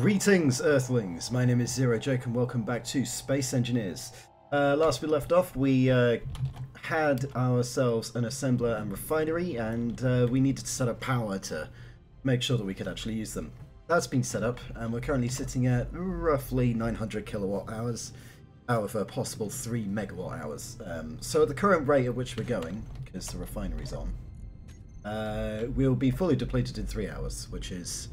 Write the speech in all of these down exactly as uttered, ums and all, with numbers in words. Greetings, Earthlings! My name is Zero Jake and welcome back to Space Engineers. Uh, last we left off, we uh, had ourselves an assembler and refinery, and uh, we needed to set up power to make sure that we could actually use them. That's been set up, and we're currently sitting at roughly nine hundred kilowatt hours out of a possible three megawatt hours. Um, so at the current rate at which we're going, because the refinery's on, uh, we'll be fully depleted in three hours, which is...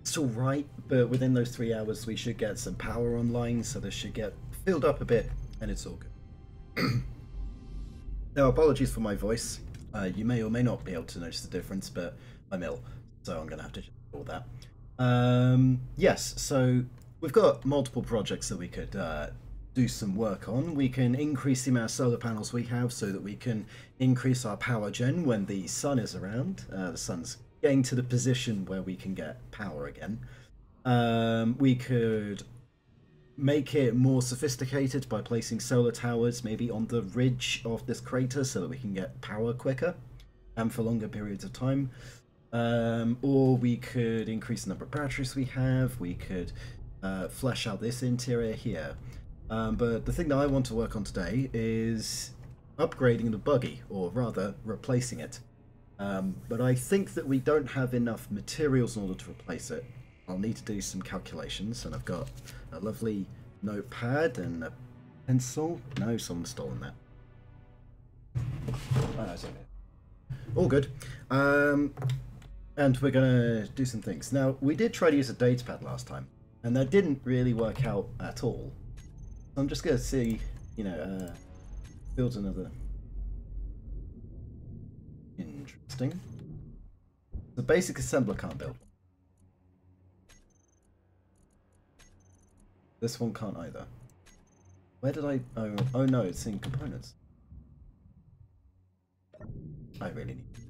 it's all right, but within those three hours we should get some power online, so this should get filled up a bit, and it's all good. Now, apologies for my voice. Uh, you may or may not be able to notice the difference, but I'm ill, so I'm going to have to do all that. Um, yes, so we've got multiple projects that we could uh, do some work on. We can increase the amount of solar panels we have so that we can increase our power gen when the sun is around. Uh, the sun's getting to the position where we can get power again. Um, we could make it more sophisticated by placing solar towers maybe on the ridge of this crater so that we can get power quicker and for longer periods of time. Um, or we could increase the number of batteries we have. We could uh, flesh out this interior here. Um, but the thing that I want to work on today is upgrading the buggy, or rather replacing it. Um, but I think that we don't have enough materials in order to replace it. I'll need to do some calculations, and I've got a lovely notepad and a pencil. No, someone's stolen that. Oh, that's okay. All good. Um, and we're gonna do some things. Now, we did try to use a datapad last time, and that didn't really work out at all. I'm just gonna see, you know, uh, build another. Interesting. The basic assembler can't build. This one can't either. Where did I... Oh, oh no, it's in components. I really need to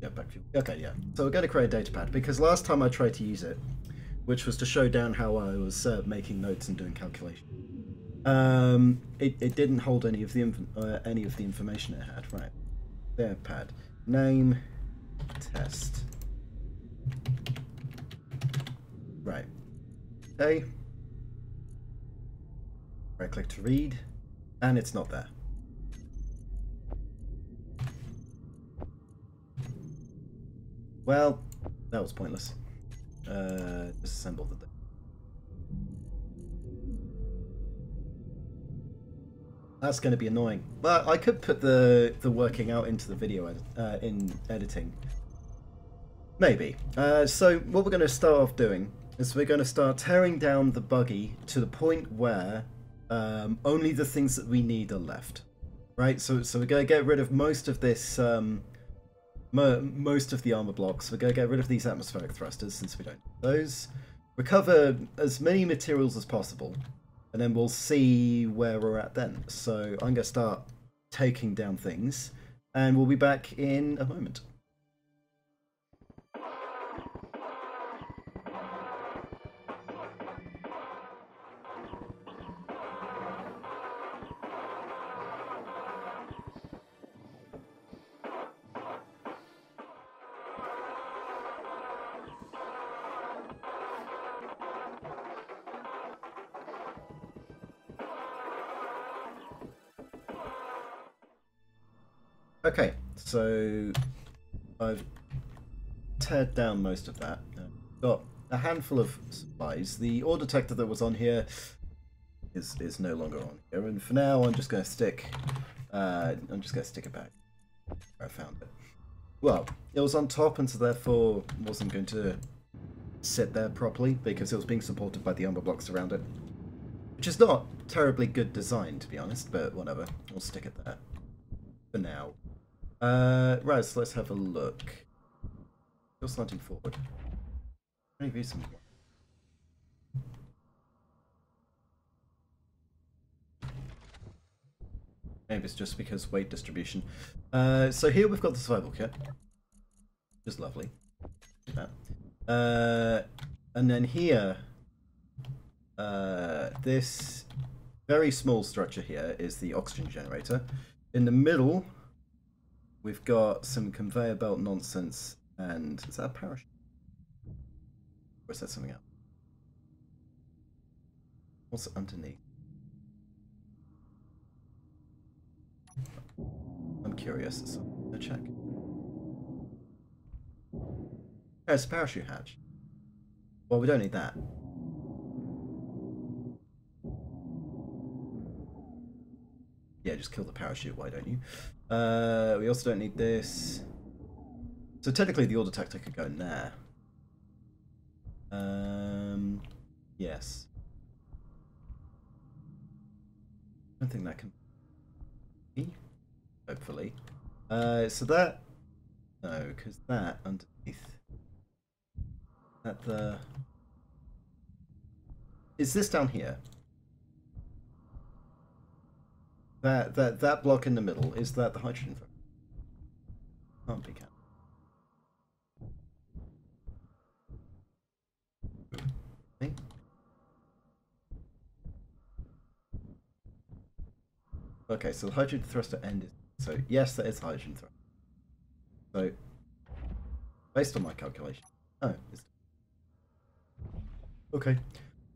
get back to you. Okay, yeah. So we're going to create a datapad, because last time I tried to use it, which was to show down how I was uh, making notes and doing calculations, um, it, it didn't hold any of the inf uh, any of the information it had, right. Their pad name test. Right. Okay. Right click to read, and it's not there. Well, that was pointless. Uh, disassemble the. That's going to be annoying. But I could put the the working out into the video ed uh, in editing. Maybe. Uh, so what we're going to start off doing is we're going to start tearing down the buggy to the point where um, only the things that we need are left. Right. So so we're going to get rid of most of this, um, mo most of the armor blocks. We're going to get rid of these atmospheric thrusters since we don't need those. Recover as many materials as possible. And then we'll see where we're at then. So I'm going to start taking down things, and we'll be back in a moment. Okay, so I've teared down most of that. I've got a handful of supplies. The ore detector that was on here is is no longer on here, and for now I'm just going to stick. Uh, I'm just going to stick it back where I found it. Well, it was on top, and so therefore wasn't going to sit there properly because it was being supported by the umber blocks around it, which is not terribly good design to be honest. But whatever, we'll stick it there for now. Uh, right, so let's have a look. Still slanting forward. Maybe some. Maybe it's just because weight distribution. Uh, so here we've got the survival kit, which is lovely. Yeah. Uh, and then here, uh, this very small structure here is the oxygen generator. In the middle, we've got some conveyor belt nonsense, and is that a parachute? Or is that something else? What's underneath? I'm curious, so I'll check. Oh, it's a parachute hatch. Well, we don't need that. Yeah, just kill the parachute, why don't you? Uh, we also don't need this. So technically the auto detector could go in there. Um, yes. I don't think that can be, hopefully. Uh, so that, no, because that underneath, that the, is this down here? That, that, that block in the middle, is that the hydrogen? Can't be, can. Okay, so the hydrogen thruster ended. So yes, that is hydrogen thruster. So, based on my calculation, oh, it's okay.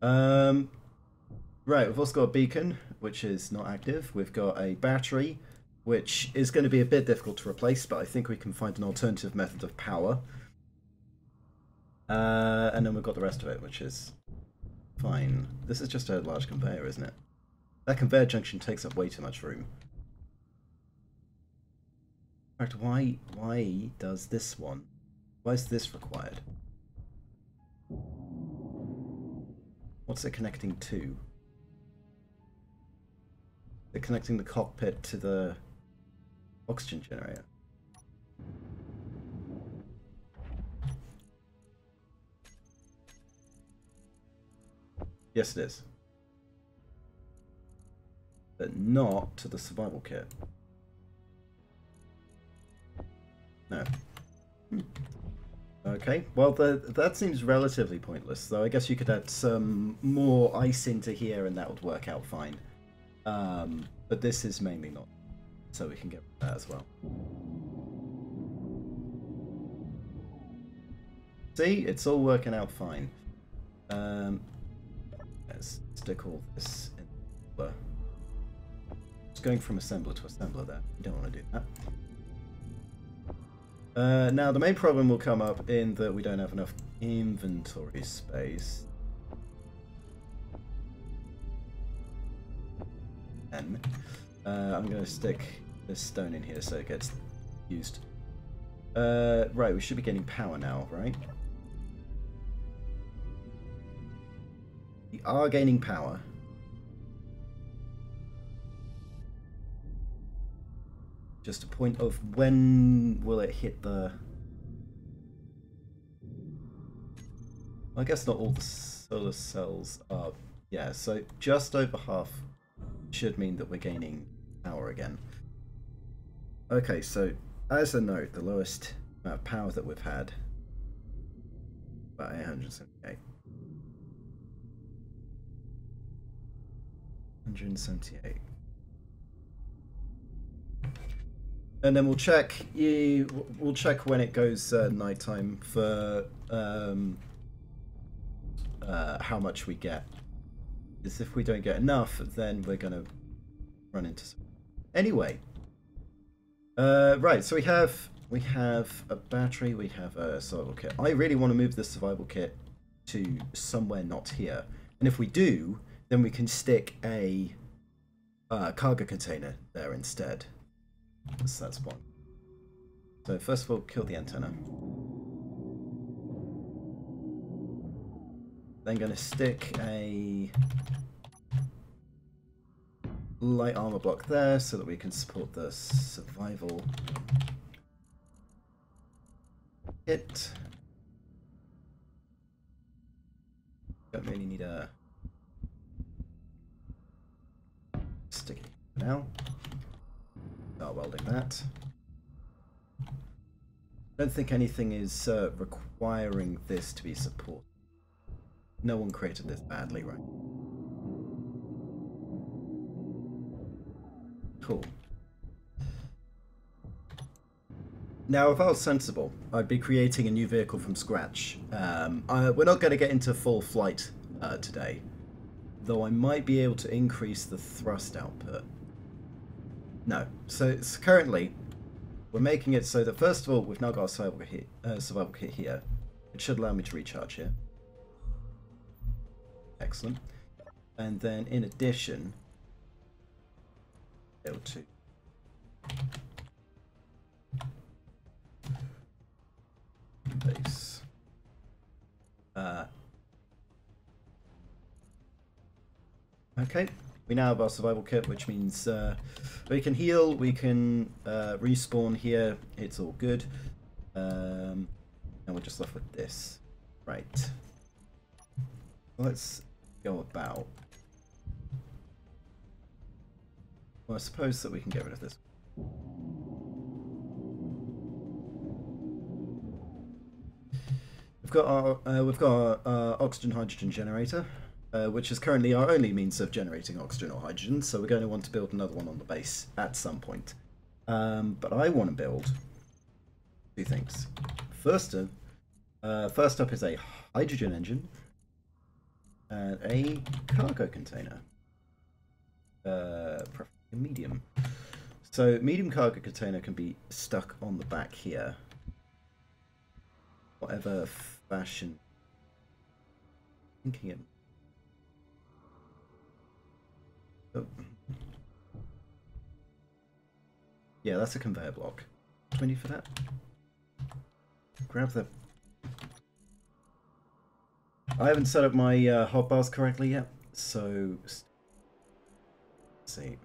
Um, right, we've also got a beacon, which is not active. We've got a battery, which is going to be a bit difficult to replace, but I think we can find an alternative method of power. Uh, and then we've got the rest of it, which is fine. This is just a large conveyor, isn't it? That conveyor junction takes up way too much room. In fact, why why does this one? Why is this required? What's it connecting to? They're connecting the cockpit to the oxygen generator. Yes, it is. But not to the survival kit. No. Hmm. Okay, well, the, that seems relatively pointless, though I guess you could add some more ice into here and that would work out fine. Um, but this is mainly not, so we can get that as well. See, it's all working out fine. Um, let's stick all this in the... going from assembler to assembler there. You don't want to do that. Uh, now the main problem will come up in that we don't have enough inventory space. And uh, I'm going to stick this stone in here so it gets used. Uh, right, we should be getting power now, right? We are gaining power. Just a point of when will it hit the... I guess not all the solar cells are... Yeah, so just over half should mean that we're gaining power again. Okay, so as a note, the lowest amount of power that we've had, about eight hundred seventy-eight. one hundred seventy-eight. And then we'll check. We'll check when it goes uh, nighttime for um, uh, how much we get. Because if we don't get enough, then we're gonna run into. Some... Anyway, uh, right. So we have we have a battery. We have a survival kit. I really want to move this survival kit to somewhere not here. And if we do, then we can stick a uh, cargo container there instead. So that's one. So first of all, kill the antenna. Then going to stick a light armor block there so that we can support the survival kit. Don't really need a stick it for now. Start welding that. Don't think anything is uh, requiring this to be supported. No one created this badly, right? Cool. Now, if I was sensible, I'd be creating a new vehicle from scratch. Um, I, we're not going to get into full flight uh, today, though I might be able to increase the thrust output. No, so, so currently we're making it so that first of all we've now got a survival kit, uh, survival kit here. It should allow me to recharge here. Excellent. And then in addition, L two. Base. Uh, okay, we now have our survival kit, which means uh, we can heal, we can uh, respawn here, it's all good. Um, and we're just left with this. Right. Let's go about. Well, I suppose that we can get rid of this. We've got our uh, we've got our uh, oxygen hydrogen generator, uh, which is currently our only means of generating oxygen or hydrogen. So we're going to want to build another one on the base at some point. Um, but I want to build two things. First, uh, uh, first up is a hydrogen engine and a cargo container. Uh, medium. So medium cargo container can be stuck on the back here, whatever fashion I'm thinking it. Oh. Yeah, that's a conveyor block. twenty for that. Grab the. I haven't set up my uh, hot bars correctly yet, so let's see.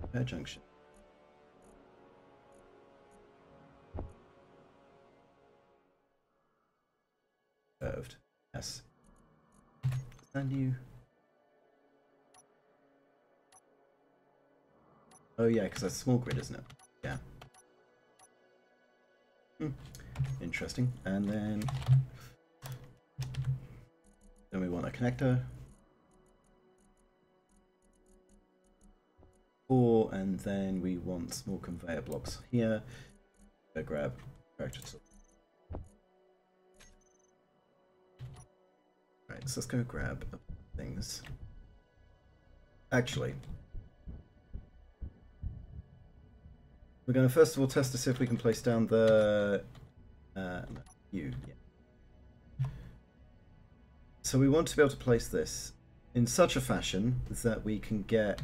Repair junction. Curved. Yes. Is that new? Oh yeah, because that's small grid, isn't it? Yeah. Hmm. Interesting. And then, then we want a connector. Four, and then we want small conveyor blocks here. Go grab tractor tool. Right, so let's go grab things. Actually, we're going to first of all test to see if we can place down the uh, U. Yeah. So we want to be able to place this in such a fashion that we can get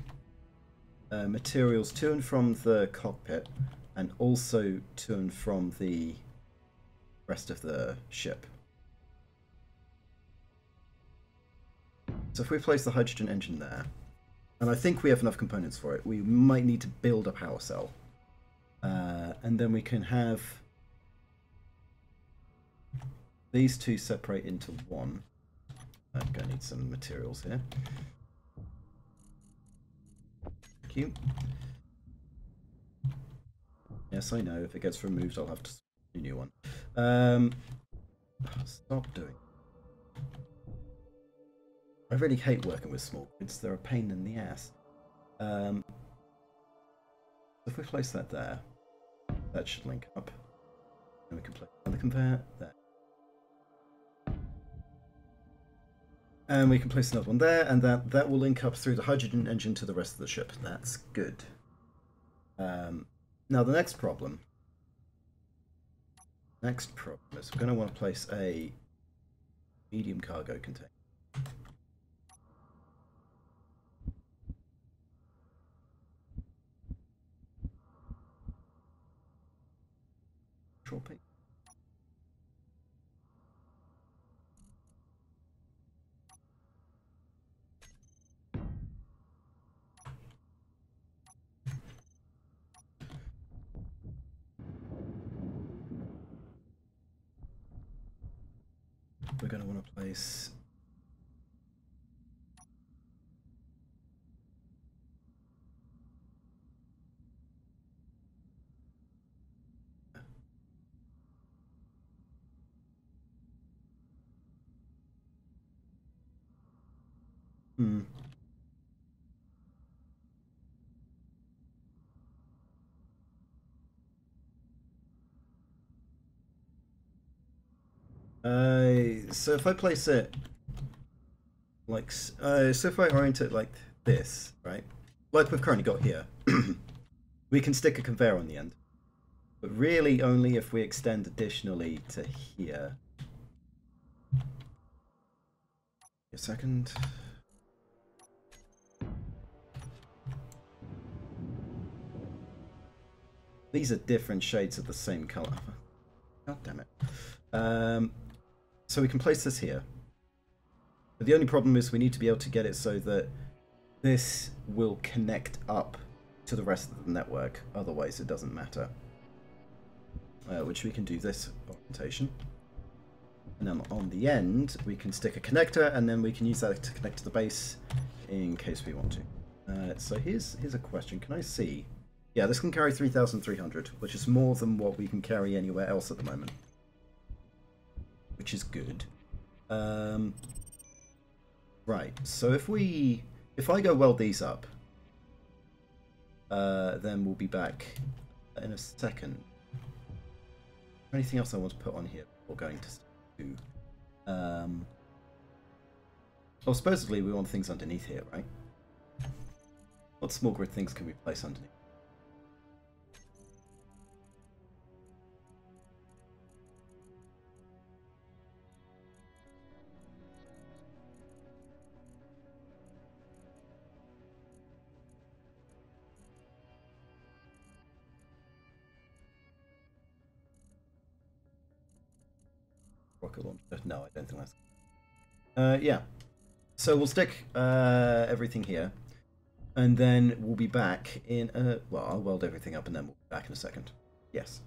uh, materials to and from the cockpit and also to and from the rest of the ship. So if we place the hydrogen engine there, and I think we have enough components for it, we might need to build a power cell. Uh, and then we can have these two separate into one. I'm going to need some materials here. Thank you. Yes, I know. If it gets removed, I'll have to do a new one. Um, stop doing it. I really hate working with small grids, they're a pain in the ass. Um, if we place that there, that should link up. And we can place another conveyor there. And we can place another one there, and that, that will link up through the hydrogen engine to the rest of the ship. That's good. Um, now the next problem. Next problem is we're going to want to place a medium cargo container. Dropping. We're going to want to place Hmm. Uh, so if I place it like, uh, so if I orient it like this, right, like we've currently got here, we can stick a conveyor on the end, but really only if we extend additionally to here. A second. These are different shades of the same color. God damn it. Um, so we can place this here. But the only problem is we need to be able to get it so that this will connect up to the rest of the network. Otherwise it doesn't matter. Uh, which we can do this orientation. And then on the end, we can stick a connector, and then we can use that to connect to the base in case we want to. Uh, so here's, here's a question. Can I see? Yeah, this can carry three thousand three hundred, which is more than what we can carry anywhere else at the moment. Which is good. Um, right, so if we... If I go weld these up, uh, then we'll be back in a second. Anything else I want to put on here before going to... Um, well, supposedly we want things underneath here, right? What small grid things can we place underneath? No, I don't think that's... Uh, yeah. So we'll stick uh, everything here. And then we'll be back in... A... Well, I'll weld everything up and then we'll be back in a second. Yes.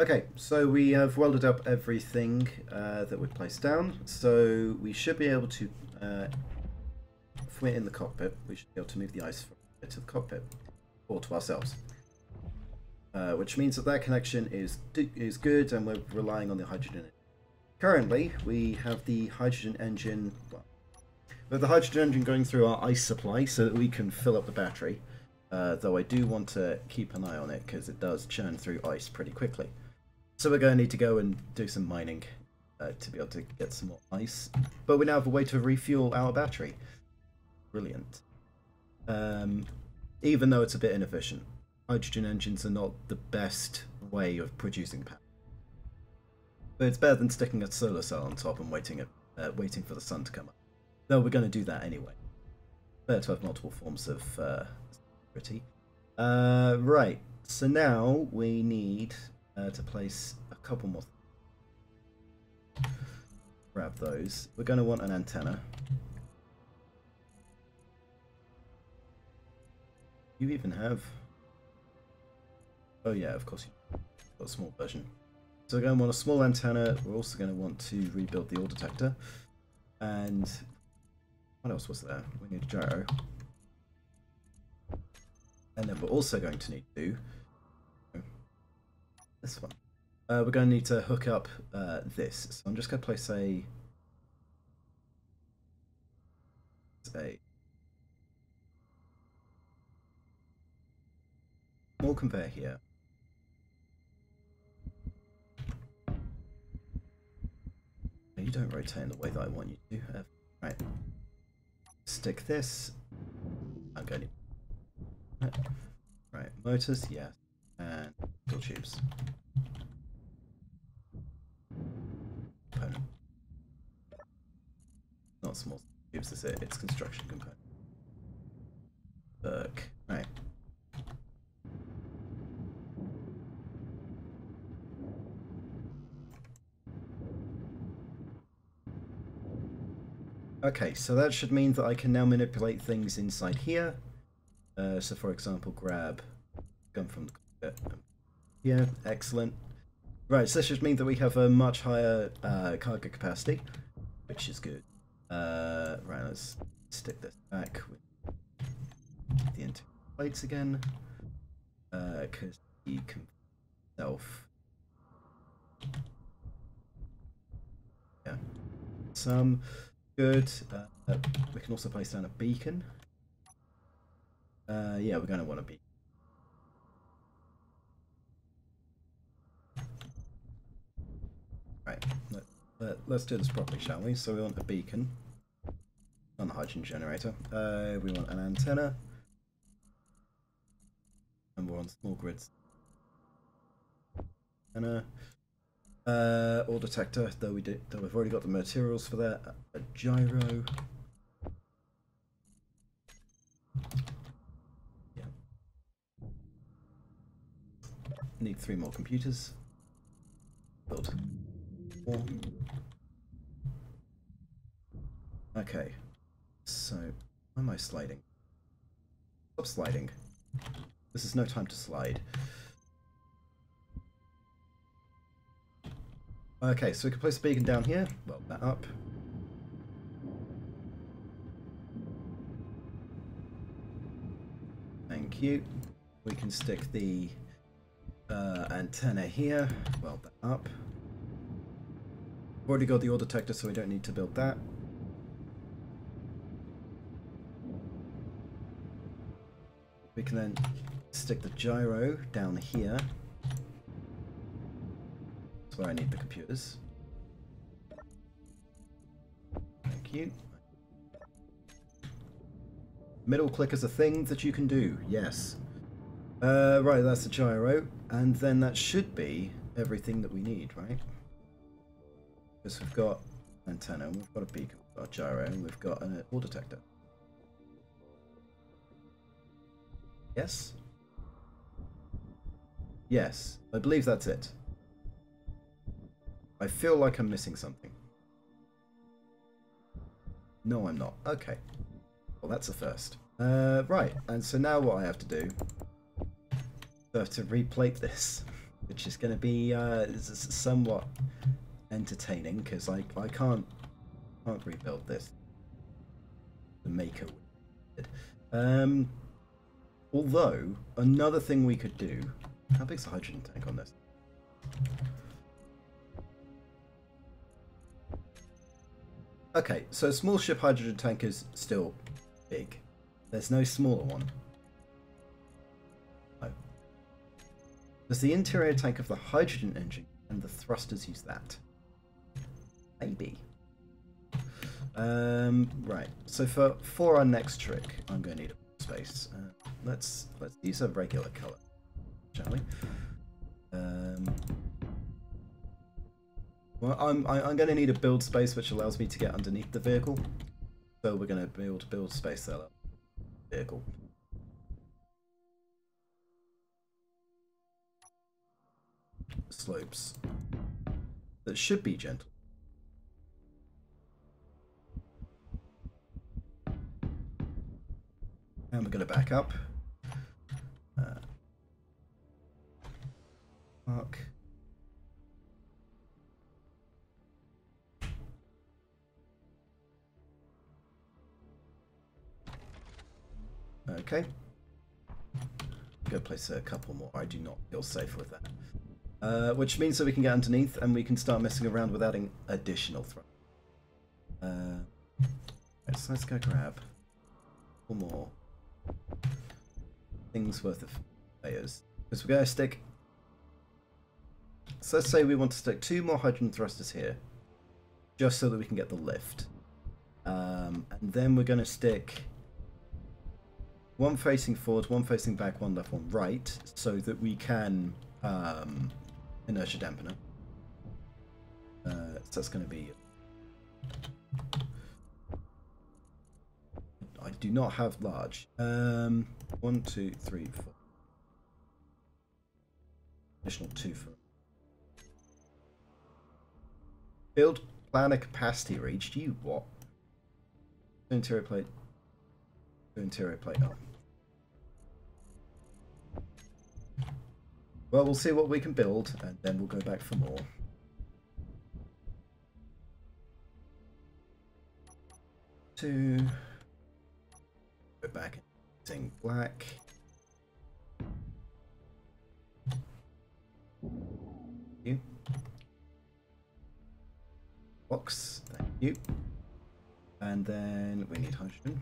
Okay, so we have welded up everything uh, that we've placed down. So we should be able to... Uh, if we're in the cockpit, we should be able to move the ice to the cockpit. Or to ourselves. Uh, which means that that connection is is good, and we're relying on the hydrogen. Currently, we have the hydrogen engine. Well, we have the hydrogen engine going through our ice supply so that we can fill up the battery. Uh, though I do want to keep an eye on it because it does churn through ice pretty quickly. So we're going to need to go and do some mining uh, to be able to get some more ice. But we now have a way to refuel our battery. Brilliant. Um, even though it's a bit inefficient. Hydrogen engines are not the best way of producing power, but it's better than sticking a solar cell on top and waiting at, uh, waiting for the sun to come up. Though we're going to do that anyway. Better to have multiple forms of uh, security. Uh, right. So now we need uh, to place a couple more. Things. Grab those. We're going to want an antenna. You even have. Oh yeah, of course you've got a small version. So we're going to want a small antenna. We're also going to want to rebuild the ore detector. And what else was there? We need a gyro. And then we're also going to need to... This one. Uh, we're going to need to hook up uh, this. So I'm just going to place a... a small conveyor here. You don't rotate in the way that I want you to. Right. Stick this. I'm going to... Right. Motors, yes. And steel tubes. Component. Not small tubes, is it? It's construction component. Look. Right. Okay, so that should mean that I can now manipulate things inside here. Uh, so, for example, grab gun from the cockpit. Yeah, excellent. Right, so this should mean that we have a much higher uh, cargo capacity, which is good. Uh, right, let's stick this back with the interior plates again, because uh, the conveyor itself. Yeah, some. Good. Uh, we can also place down a beacon. Uh, yeah, we're going to want a beacon. But let's do this properly, shall we? So we want a beacon on the hydrogen generator. Uh, we want an antenna. And we're on small grids. Antenna. Uh, ore detector, though we did, though we've already got the materials for that. A gyro. Yeah. Need three more computers. Build. Four. Okay. So, why am I sliding? Stop sliding. This is no time to slide. Okay, so we can place a beacon down here. Weld that up. Thank you. We can stick the uh, antenna here. Weld that up. We've already got the ore detector, so we don't need to build that. We can then stick the gyro down here. Where I need the computers. Thank you. Middle click is a thing that you can do, yes. Uh, right, that's the gyro, and then that should be everything that we need, right? Because we've got an antenna, we've got a beacon, we've got a gyro, and we've got an ore detector. Yes? Yes, I believe that's it. I feel like I'm missing something. No, I'm not. Okay. Well, that's a first. Uh, right, and so now what I have to do, I have to replate this, which is going to be uh, somewhat entertaining because I I can't can't rebuild this. The maker. Um. Although another thing we could do. How big's the hydrogen tank on this? Okay, so small ship hydrogen tank is still big. There's no smaller one. No. Does the interior tank of the hydrogen engine and the thrusters use that? Maybe. Um, right. So for for our next trick, I'm going to need a space. Uh, let's let's use a regular color, shall we? Um. Well, I'm I'm going to need a build space which allows me to get underneath the vehicle, so we're going to build build space there. Vehicle. Slopes that should be gentle. And we're going to back up. Uh, park. Okay, go place a couple more. I do not feel safe with that. Uh, which means that we can get underneath and we can start messing around with adding additional thrust. Uh, so let's go grab four more things worth of layers. Because we're going to stick... So let's say we want to stick two more hydrogen thrusters here, just so that we can get the lift. Um, and then we're going to stick... One facing forward, one facing back, one left, one right, so that we can um, inertia dampener. Uh, so that's going to be... I do not have large. Um, one, two, three, four. Additional two for... Build planner capacity reached. You what? Interior plate. Interior plate up. Well, we'll see what we can build, and then we'll go back for more. Two. Go back in black. Thank you. Box. Thank you. And then we need hydrogen.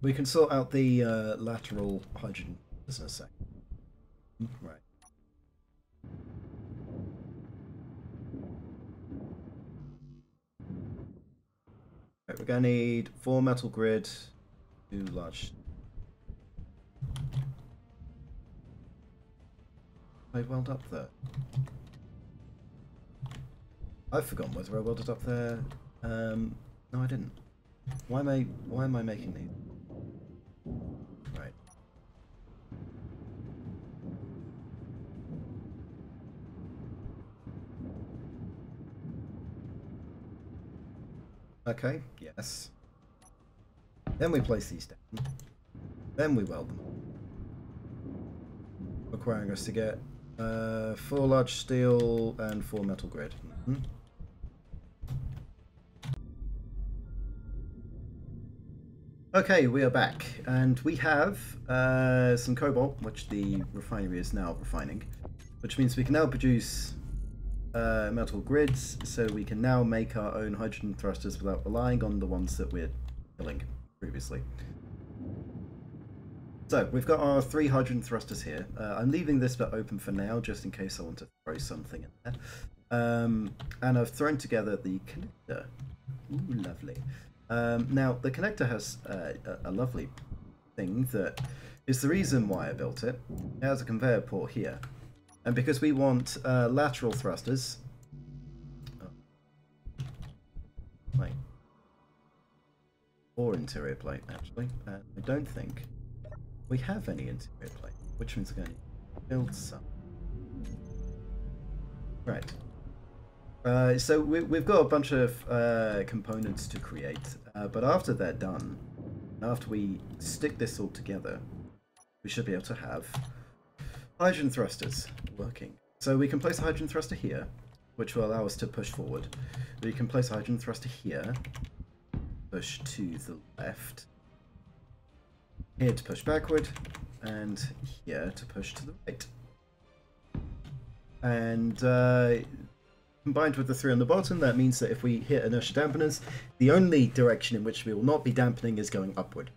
We can sort out the uh, lateral hydrogen just in a sec. Right. Right, we're going to need four metal grid, two large. I weld up there. I've forgotten whether I welded up there. Um, no, I didn't. Why am I? Why am I making these? Right. Okay. Yes. Then we place these down. Then we weld them, requiring us to get uh, four large steel and four metal grid. Mm-hmm. Okay, we are back, and we have uh, some cobalt, which the refinery is now refining, which means we can now produce uh, metal grids, so we can now make our own hydrogen thrusters without relying on the ones that we're killing previously. So, we've got our three hydrogen thrusters here. Uh, I'm leaving this bit open for now, just in case I want to throw something in there. Um, and I've thrown together the connector. Ooh, lovely. Um, now, the connector has uh, a lovely thing that is the reason why I built it. It has a conveyor port here. And because we want uh, lateral thrusters... Oh. Plate. Or interior plate, actually. Uh, I don't think we have any interior plate, which means we're going to build some. Right. Uh, so we, we've got a bunch of uh, components to create, uh, but after they're done, after we stick this all together, we should be able to have hydrogen thrusters working. So we can place a hydrogen thruster here, which will allow us to push forward. We can place a hydrogen thruster here, push to the left, here to push backward, and here to push to the right. And... Uh, combined with the three on the bottom, that means that if we hit inertia dampeners, the only direction in which we will not be dampening is going upward.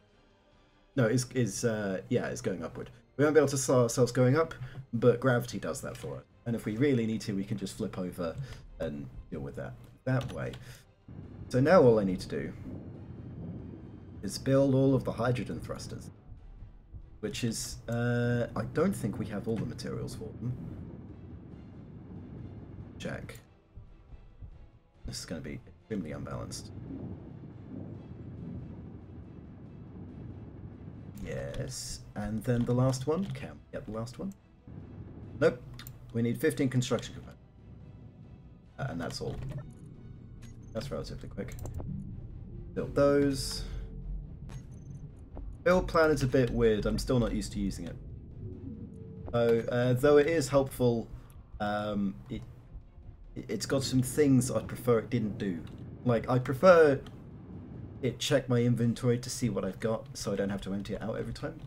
No, is is uh, yeah, is going upward. We won't be able to slow ourselves going up, but gravity does that for us. And if we really need to, we can just flip over and deal with that that way. So now all I need to do is build all of the hydrogen thrusters, which is uh, I don't think we have all the materials for them. Check. This is going to be extremely unbalanced. Yes, and then the last one. Can we get the last one? Nope. We need fifteen construction components. Uh, and that's all. That's relatively quick. Build those. Build plan is a bit weird. I'm still not used to using it. So, uh, though it is helpful, um, it... It's got some things I prefer it didn't do. Like, I prefer it check my inventory to see what I've got, so I don't have to empty it out every time.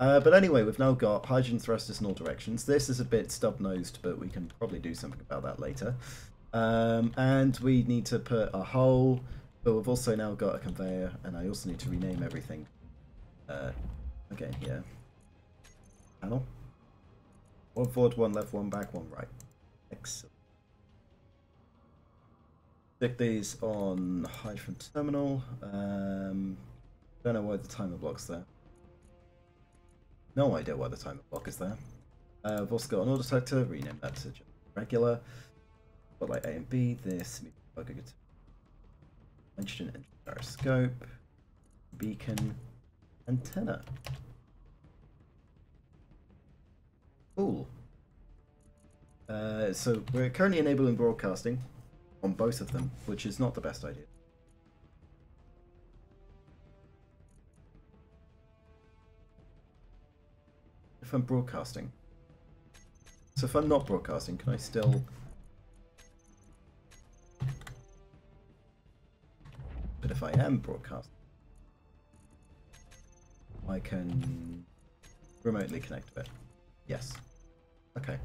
Uh, but anyway, we've now got hydrogen thrusters in all directions. This is a bit stub-nosed, but we can probably do something about that later. Um, and we need to put a hole, but we've also now got a conveyor, and I also need to rename everything. Uh, again, here. Panel. One forward, one left, one back, one right. Excellent. Stick these on hydrogen terminal. Um, don't know why the timer block's there. No idea why the timer block is there. Uh, I've also got an auto detector. Rename that to regular. But like A and B, this hydrogen and gyroscope, beacon, antenna. Cool. Uh, so we're currently enabling broadcasting on both of them, which is not the best idea. If I'm broadcasting. So if I'm not broadcasting, can I still but if I am broadcasting, I can remotely connect to it. Yes. Okay.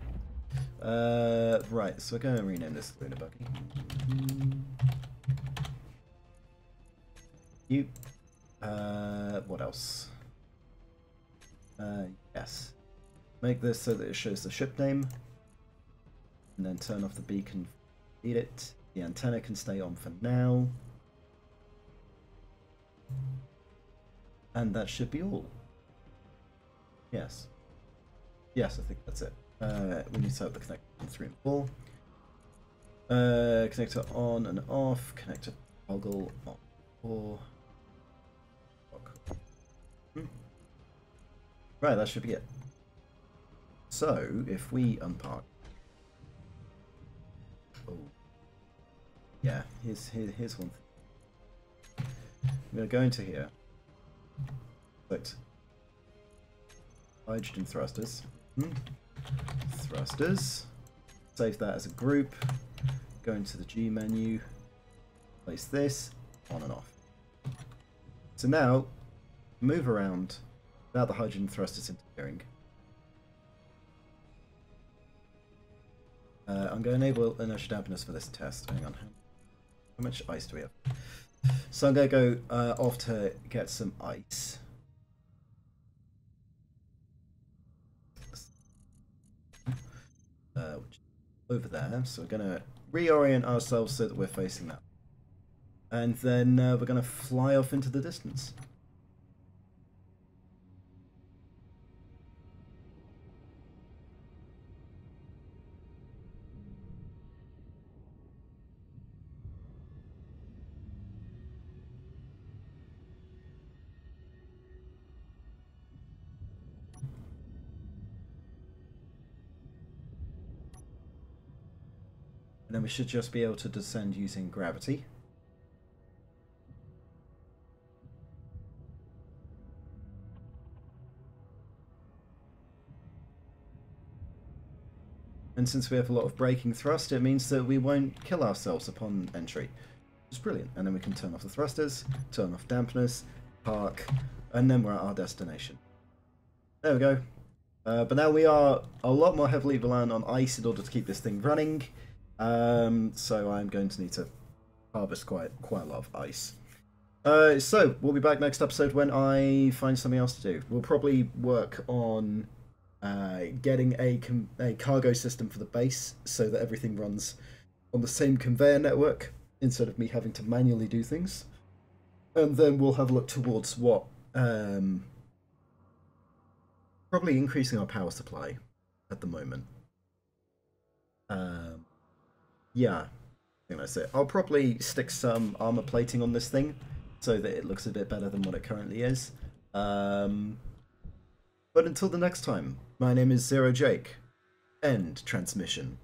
Uh, right, so we're going to rename this Lunar Buggy. You. Uh, what else? Uh, yes. Make this so that it shows the ship name. And then turn off the beacon if you need it. The antenna can stay on for now. And that should be all. Yes. Yes, I think that's it. Uh, we need to set up the connector on three and four. Uh, connector on and off. Connector toggle on four. Hmm. Right, that should be it. So, if we unpark... Oh. Yeah, here's, here, here's one thing. I'm going to go into here. Select hydrogen thrusters. Hmm. Thrusters. Save that as a group. Go into the G menu. Place this on and off. So now, move around without the hydrogen thrusters interfering. Uh, I'm going to enable inertia dampeners for this test. Hang on. How much ice do we have? So I'm going to go uh, off to get some ice. Uh, which is over there. So we're going to reorient ourselves so that we're facing that. And then uh, we're going to fly off into the distance. And then we should just be able to descend using gravity. And since we have a lot of braking thrust, it means that we won't kill ourselves upon entry. It's brilliant. And then we can turn off the thrusters, turn off dampeners, park, and then we're at our destination. There we go. Uh, but now we are a lot more heavily reliant on ice in order to keep this thing running. Um, so I'm going to need to harvest quite, quite a lot of ice. Uh, so we'll be back next episode when I find something else to do. We'll probably work on uh, getting a, a cargo system for the base so that everything runs on the same conveyor network instead of me having to manually do things. And then we'll have a look towards what, um, probably increasing our power supply at the moment. Um. Yeah, I think that's it. I'll probably stick some armor plating on this thing so that it looks a bit better than what it currently is. Um, but until the next time, my name is Zero Jake. End transmission.